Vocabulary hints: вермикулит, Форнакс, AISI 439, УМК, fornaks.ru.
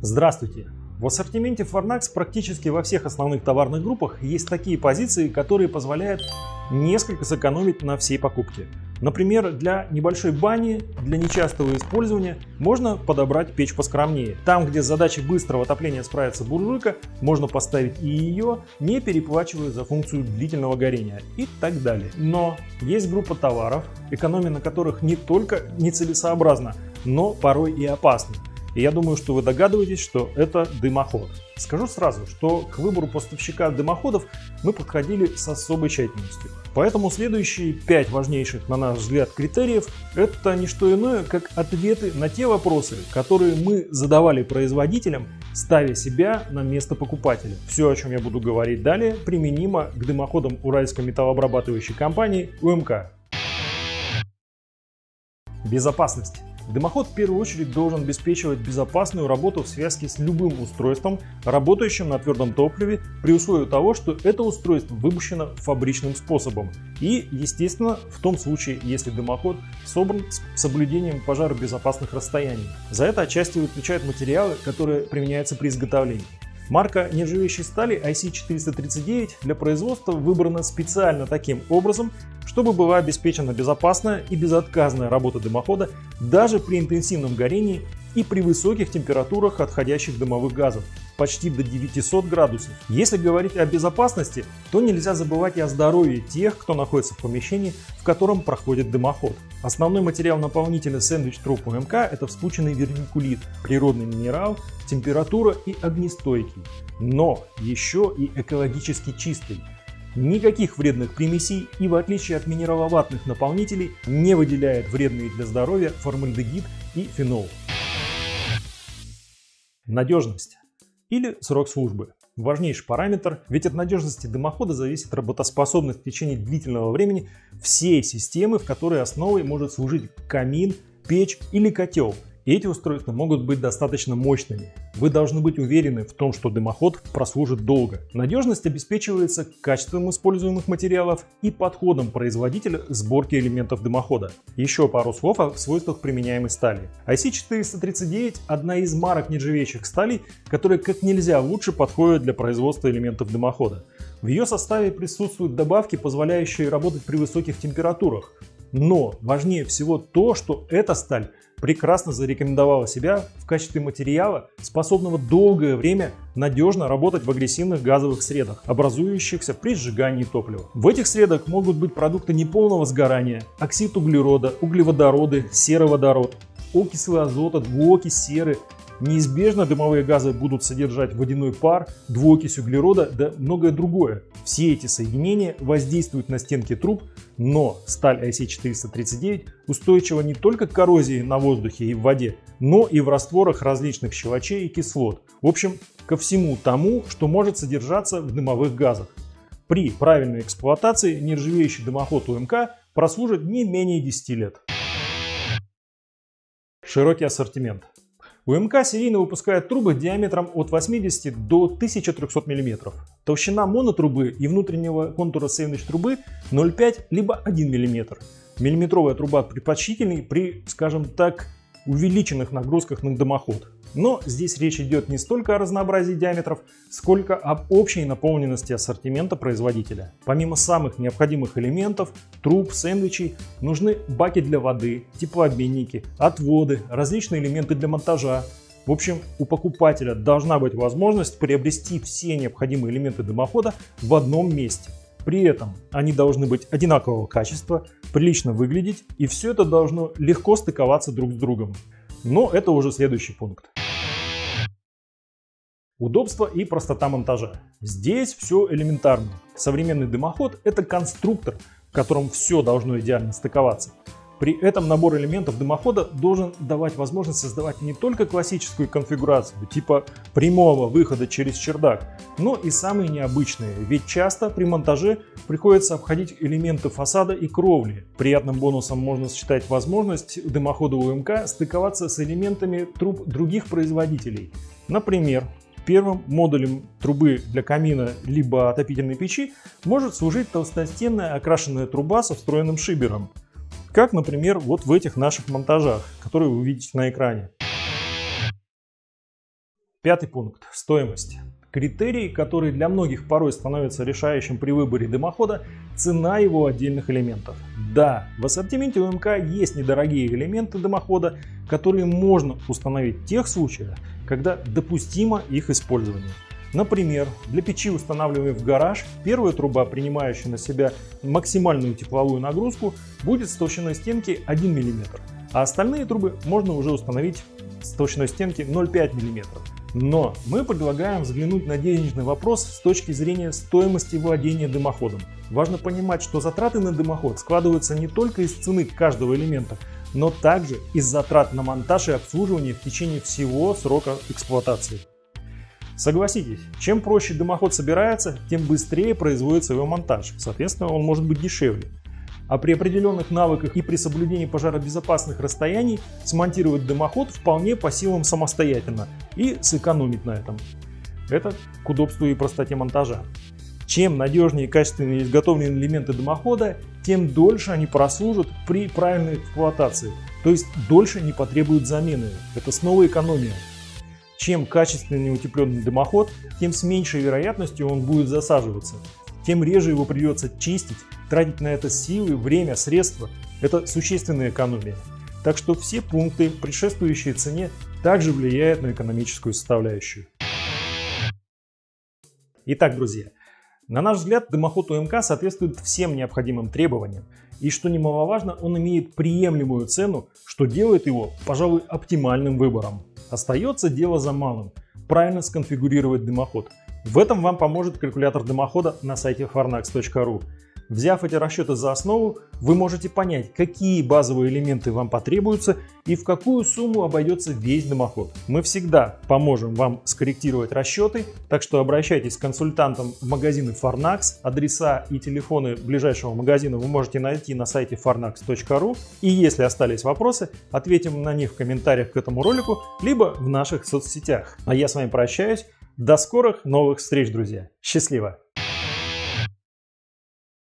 Здравствуйте! В ассортименте Fornaks практически во всех основных товарных группах есть такие позиции, которые позволяют несколько сэкономить на всей покупке. Например, для небольшой бани, для нечастого использования можно подобрать печь поскромнее. Там, где с задачей быстрого отопления справится буржуйка, можно поставить и ее, не переплачивая за функцию длительного горения и так далее. Но есть группа товаров, экономия на которых не только нецелесообразна, но порой и опасна. И я думаю, что вы догадываетесь, что это дымоход. Скажу сразу, что к выбору поставщика дымоходов мы подходили с особой тщательностью. Поэтому следующие 5 важнейших, на наш взгляд, критериев – это не что иное, как ответы на те вопросы, которые мы задавали производителям, ставя себя на место покупателя. Все, о чем я буду говорить далее, применимо к дымоходам Уральской металлообрабатывающей компании УМК. Безопасность. Дымоход в первую очередь должен обеспечивать безопасную работу в связке с любым устройством, работающим на твердом топливе, при условии того, что это устройство выпущено фабричным способом и, естественно, в том случае, если дымоход собран с соблюдением пожаробезопасных расстояний. За это отчасти отвечают материалы, которые применяются при изготовлении. Марка нержавеющей стали AISI 439 для производства выбрана специально таким образом, чтобы была обеспечена безопасная и безотказная работа дымохода даже при интенсивном горении и при высоких температурах отходящих дымовых газов, почти до 900 градусов. Если говорить о безопасности, то нельзя забывать и о здоровье тех, кто находится в помещении, в котором проходит дымоход. Основной материал наполнителя сэндвич-труб УМК – это вспученный вермикулит, природный минерал, температура и огнестойкий, но еще и экологически чистый. Никаких вредных примесей и, в отличие от минераловатных наполнителей, не выделяет вредные для здоровья формальдегид и фенол. Надежность или срок службы. Важнейший параметр, ведь от надежности дымохода зависит работоспособность в течение длительного времени всей системы, в которой основой может служить камин, печь или котел. И эти устройства могут быть достаточно мощными. Вы должны быть уверены в том, что дымоход прослужит долго. Надежность обеспечивается качеством используемых материалов и подходом производителя сборки элементов дымохода. Еще пару слов о свойствах применяемой стали. AISI 439 – одна из марок нержавеющих сталей, которая как нельзя лучше подходит для производства элементов дымохода. В ее составе присутствуют добавки, позволяющие работать при высоких температурах. Но важнее всего то, что эта сталь прекрасно зарекомендовала себя в качестве материала, способного долгое время надежно работать в агрессивных газовых средах, образующихся при сжигании топлива. В этих средах могут быть продукты неполного сгорания, оксид углерода, углеводороды, сероводород, окисли азота, двуокись серы. Неизбежно дымовые газы будут содержать водяной пар, двуокись углерода, да многое другое. Все эти соединения воздействуют на стенки труб, но сталь AISI 439 устойчива не только к коррозии на воздухе и в воде, но и в растворах различных щелочей и кислот. В общем, ко всему тому, что может содержаться в дымовых газах. При правильной эксплуатации нержавеющий дымоход УМК прослужит не менее 10 лет. Широкий ассортимент. УМК серийно выпускает трубы диаметром от 80 до 1300 мм. Толщина монотрубы и внутреннего контура сэндвич-трубы 0,5 либо 1 мм. Миллиметровая труба предпочтительней при, скажем так, увеличенных нагрузках на дымоход. Но здесь речь идет не столько о разнообразии диаметров, сколько об общей наполненности ассортимента производителя. Помимо самых необходимых элементов, труб, сэндвичей, нужны баки для воды, теплообменники, отводы, различные элементы для монтажа. В общем, у покупателя должна быть возможность приобрести все необходимые элементы дымохода в одном месте. При этом они должны быть одинакового качества, прилично выглядеть, и все это должно легко стыковаться друг с другом. Но это уже следующий пункт. Удобство и простота монтажа. Здесь все элементарно. Современный дымоход – это конструктор, в котором все должно идеально стыковаться. При этом набор элементов дымохода должен давать возможность создавать не только классическую конфигурацию, типа прямого выхода через чердак, но и самые необычные, ведь часто при монтаже приходится обходить элементы фасада и кровли. Приятным бонусом можно считать возможность дымохода УМК стыковаться с элементами труб других производителей. Например, первым модулем трубы для камина либо отопительной печи может служить толстостенная окрашенная труба со встроенным шибером. Как, например, вот в этих наших монтажах, которые вы видите на экране. Пятый пункт – стоимость. Критерий, который для многих порой становится решающим при выборе дымохода – цена его отдельных элементов. Да, в ассортименте УМК есть недорогие элементы дымохода, которые можно установить в тех случаях, когда допустимо их использование. Например, для печи, устанавливаемой в гараж, первая труба, принимающая на себя максимальную тепловую нагрузку, будет с толщиной стенки 1 мм, а остальные трубы можно уже установить с толщиной стенки 0,5 мм. Но мы предлагаем взглянуть на денежный вопрос с точки зрения стоимости владения дымоходом. Важно понимать, что затраты на дымоход складываются не только из цены каждого элемента, но также из затрат на монтаж и обслуживание в течение всего срока эксплуатации. Согласитесь, чем проще дымоход собирается, тем быстрее производится его монтаж, соответственно, он может быть дешевле. А при определенных навыках и при соблюдении пожаробезопасных расстояний смонтировать дымоход вполне по силам самостоятельно и сэкономить на этом. Это к удобству и простоте монтажа. Чем надежнее и качественнее изготовлены элементы дымохода, тем дольше они прослужат при правильной эксплуатации, то есть дольше не потребуют замены. Это снова экономия. Чем качественнее утепленный дымоход, тем с меньшей вероятностью он будет засаживаться, тем реже его придется чистить, тратить на это силы, время, средства. Это существенная экономия. Так что все пункты, предшествующие цене, также влияют на экономическую составляющую. Итак, друзья, на наш взгляд, дымоход УМК соответствует всем необходимым требованиям. И что немаловажно, он имеет приемлемую цену, что делает его, пожалуй, оптимальным выбором. Остается дело за малым – правильно сконфигурировать дымоход. В этом вам поможет калькулятор дымохода на сайте fornaks.ru. Взяв эти расчеты за основу, вы можете понять, какие базовые элементы вам потребуются и в какую сумму обойдется весь дымоход. Мы всегда поможем вам скорректировать расчеты, так что обращайтесь к консультантам в магазины Fornaks. Адреса и телефоны ближайшего магазина вы можете найти на сайте fornaks.ru. И если остались вопросы, ответим на них в комментариях к этому ролику, либо в наших соцсетях. А я с вами прощаюсь. До скорых новых встреч, друзья. Счастливо!